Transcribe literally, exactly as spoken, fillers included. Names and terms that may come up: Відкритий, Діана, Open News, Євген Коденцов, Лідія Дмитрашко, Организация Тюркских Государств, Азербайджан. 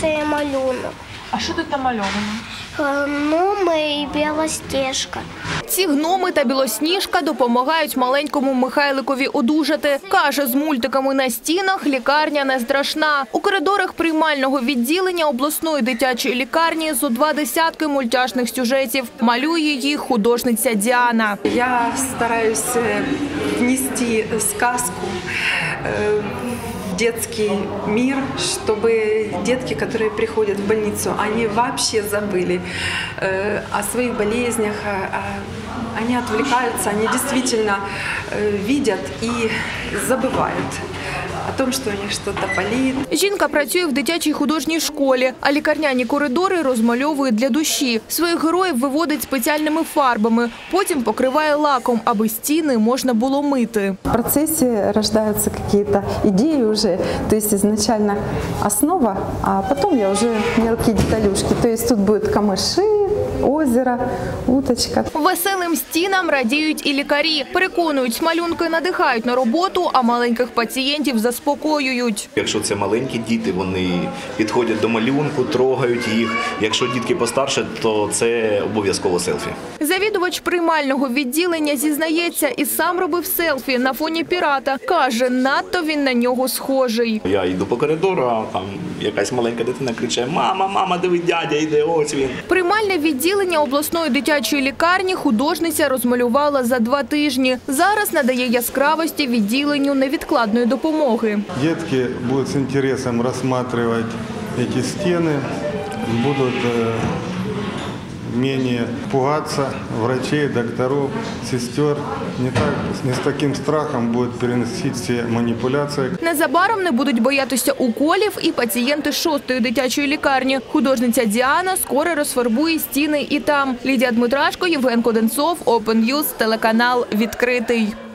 це малюнок. А що тут намальовано? Гноми і Білосніжка. Ці гноми та Білосніжка допомагають маленькому Михайликові одужати. Каже, з мультиками на стінах лікарня не страшна. У коридорах приймального відділення обласної дитячої лікарні зо два десятки мультяшних сюжетів. Малює їх художниця Діана. Я стараюсь внести сказку в детский мир, чтобы детки, которые приходят в больницу, они вообще забыли э, о своих болезнях, э, они отвлекаются, они действительно э, видят и забывают о том, что у них что-то болит. Жінка працює в дитячій художній школі, а лікарняні коридори розмальовує для душі. Своїх героїв виводить спеціальними фарбами, потім покриває лаком, аби стіни можна було мити. В процесі народжуються якісь ідеї вже, тобто ізначально основа, а потім я вже мелкі деталюшки, тобто тут будуть камиші, озеро, уточка. Веселим стінам радіють і лікарі. Переконують, малюнки надихають на роботу, а маленьких пацієнтів заспокоюють. Якщо це маленькі діти, вони підходять до малюнку, трогають їх. Якщо дітки постарше, то це обов'язково селфі. Завідувач приймального відділення зізнається, і сам робив селфі на фоні пірата. Каже, надто він на нього схожий. Я йду по коридору, а там якась маленька дитина кричає: "Мама, мама, диви, дядя йде, ось він". Приймальне відділення обласної дитячої лікарні художниця розмалювала за два тижні. Зараз надає яскравості відділенню невідкладної допомоги. Дітки будуть з інтересом розглядати ці стіни, будуть менше пугатися лікарів, докторів, сестер. Не так, не з таким страхом будуть переносити всі маніпуляції. Незабаром не будуть боятися уколів і пацієнти шостої дитячої лікарні. Художниця Діана скоро розфарбує стіни і там. Лідія Дмитрашко, Євген Коденцов, Open News, телеканал «Відкритий».